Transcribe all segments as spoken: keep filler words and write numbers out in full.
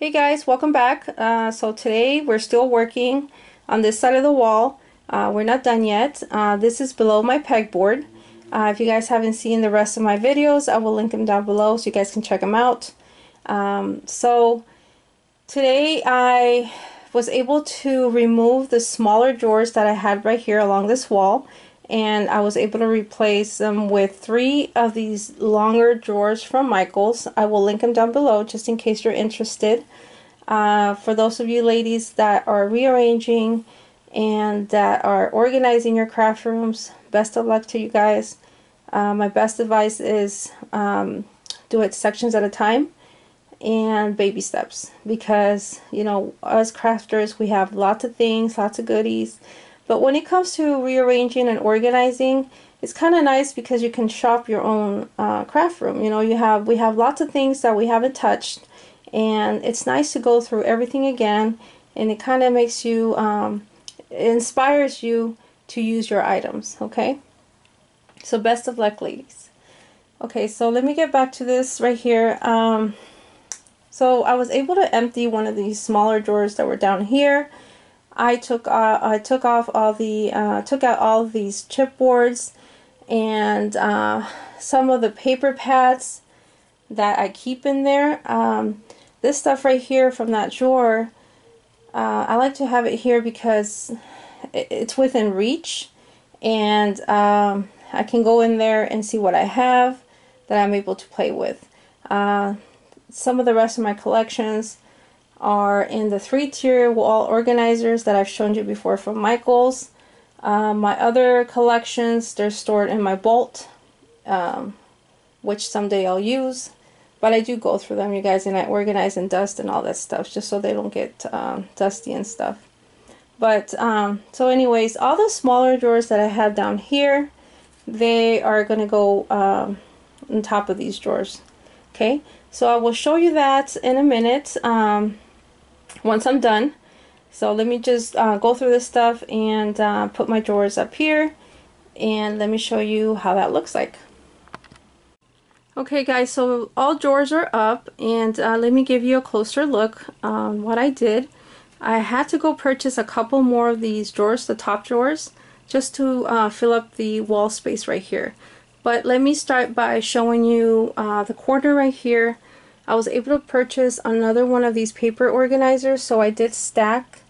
Hey guys, welcome back. Uh, so today we're still working on this side of the wall. Uh, we're not done yet. Uh, this is below my pegboard. Uh, if you guys haven't seen the rest of my videos, I will link them down below so you guys can check them out. Um, so today I was able to remove the smaller drawers that I had right here along this wall, and I was able to replace them with three of these longer drawers from Michaels. I will link them down below just in case you're interested. Uh, for those of you ladies that are rearranging and that are organizing your craft rooms, best of luck to you guys. Uh, my best advice is um, do it sections at a time and baby steps, because you know, us crafters, we have lots of things, lots of goodies. But when it comes to rearranging and organizing, it's kind of nice because you can shop your own uh, craft room. You know, you have we have lots of things that we haven't touched, and it's nice to go through everything again, and it kind of makes you, um, it inspires you to use your items, okay? So best of luck, ladies. Okay, so let me get back to this right here. Um, so I was able to empty one of these smaller drawers that were down here. I took uh, I took off all the uh, took out all of these chipboards and uh, some of the paper pads that I keep in there. Um, this stuff right here from that drawer, uh, I like to have it here because it's within reach, and um, I can go in there and see what I have that I'm able to play with. Uh, some of the rest of my collections are in the three-tier wall organizers that I've shown you before from Michaels. Uh, my other collections, they're stored in my vault, um, which someday I'll use, but I do go through them, you guys, and I organize and dust and all that stuff just so they don't get um, dusty and stuff. But um, so anyways, all the smaller drawers that I have down here, they are gonna go um, on top of these drawers, okay? So I will show you that in a minute. Um, Once I'm done. So let me just uh, go through this stuff and uh, put my drawers up here, and let me show you how that looks like. Okay guys, so all drawers are up, and uh, let me give you a closer look on what I did. I had to go purchase a couple more of these drawers, the top drawers, just to uh, fill up the wall space right here. But let me start by showing you uh, the corner right here. I was able to purchase another one of these paper organizers, so I did stack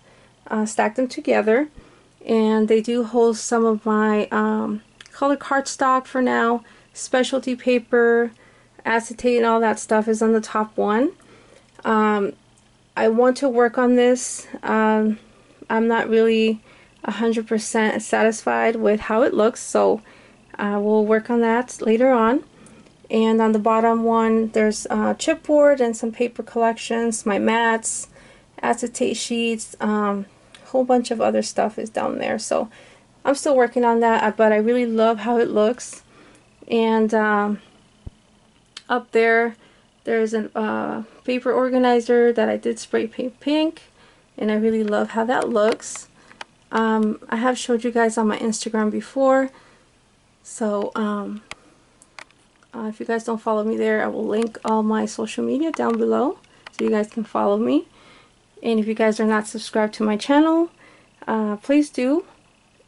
uh, stack them together, and they do hold some of my um, color cardstock for now, specialty paper, acetate, and all that stuff is on the top one. Um, I want to work on this. Um, I'm not really one hundred percent satisfied with how it looks, so I will work on that later on. And on the bottom one, there's uh, chipboard and some paper collections, my mats, acetate sheets, um, a whole bunch of other stuff is down there. So I'm still working on that, but I really love how it looks. And um, up there, there's a uh, paper organizer that I did spray paint pink, and I really love how that looks. Um, I have showed you guys on my Instagram before, so um, Uh, if you guys don't follow me there, I will link all my social media down below so you guys can follow me. And if you guys are not subscribed to my channel, uh, please do,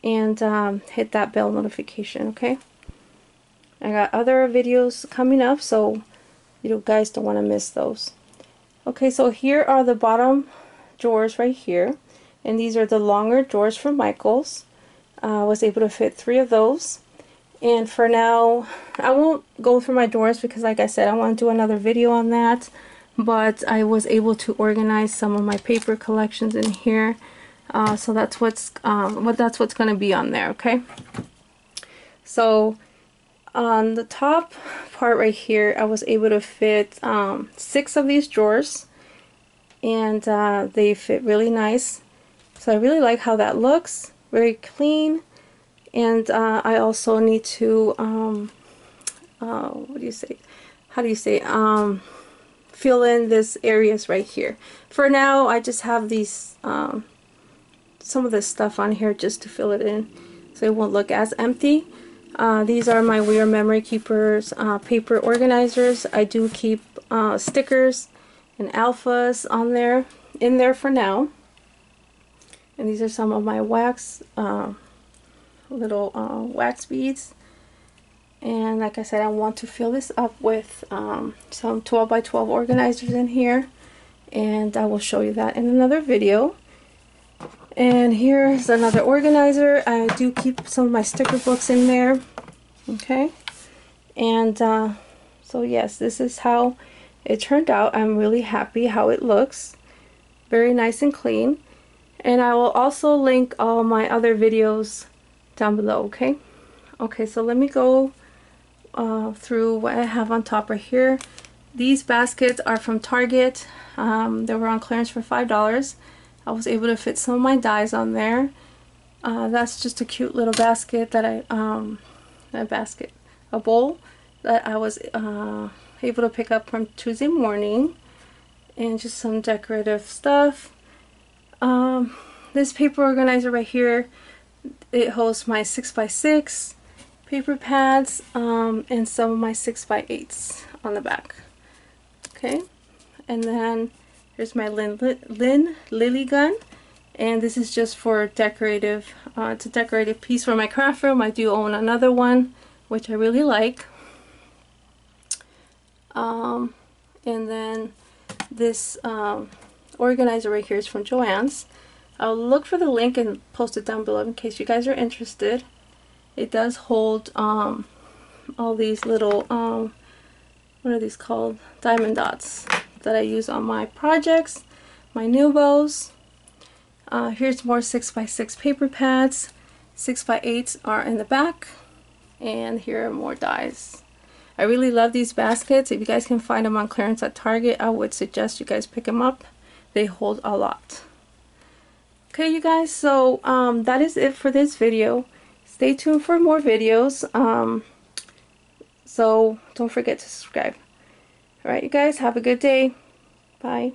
and um, hit that bell notification, okay? I got other videos coming up, so you guys don't want to miss those. Okay, so here are the bottom drawers right here, and these are the longer drawers from Michaels. Uh, I was able to fit three of those. And for now, I won't go through my drawers because, like I said, I want to do another video on that. But I was able to organize some of my paper collections in here, uh, so that's what's um, what that's what's going to be on there. Okay. So on the top part right here, I was able to fit um, six of these drawers, and uh, they fit really nice. So I really like how that looks. Very clean. And uh, I also need to, um, uh, what do you say, how do you say, um, fill in these areas right here. For now, I just have these, um, some of this stuff on here just to fill it in so it won't look as empty. Uh, these are my We Are Memory Keepers uh, paper organizers. I do keep uh, stickers and alphas on there, in there for now. And these are some of my wax, uh, little uh, wax beads. And like I said, I want to fill this up with um, some twelve by twelve organizers in here. And I will show you that in another video. And here's another organizer. I do keep some of my sticker books in there. Okay. And uh, so yes, this is how it turned out. I'm really happy how it looks. Very nice and clean. And I will also link all my other videos down below, okay? Okay, so let me go uh, through what I have on top right here. These baskets are from Target. Um, they were on clearance for five dollars. I was able to fit some of my dies on there. Uh, that's just a cute little basket that I, um, a basket, a bowl that I was uh, able to pick up from Tuesday Morning. And just some decorative stuff. Um, this paper organizer right here, it holds my six by six paper pads um, and some of my six by eights on the back. Okay, and then here's my Lynn, Lynn Lily gun, and this is just for decorative, uh, it's a decorative piece for my craft room. I do own another one, which I really like. Um, and then this um, organizer right here is from Joann's. I'll look for the link and post it down below in case you guys are interested. It does hold um, all these little, um, what are these called? Diamond dots that I use on my projects, my new bows. Uh, here's more six by six paper pads. six by eights are in the back, and here are more dies. I really love these baskets. If you guys can find them on clearance at Target, I would suggest you guys pick them up. They hold a lot. Okay, you guys, so um, that is it for this video. Stay tuned for more videos. Um, so don't forget to subscribe. All right, you guys, have a good day. Bye.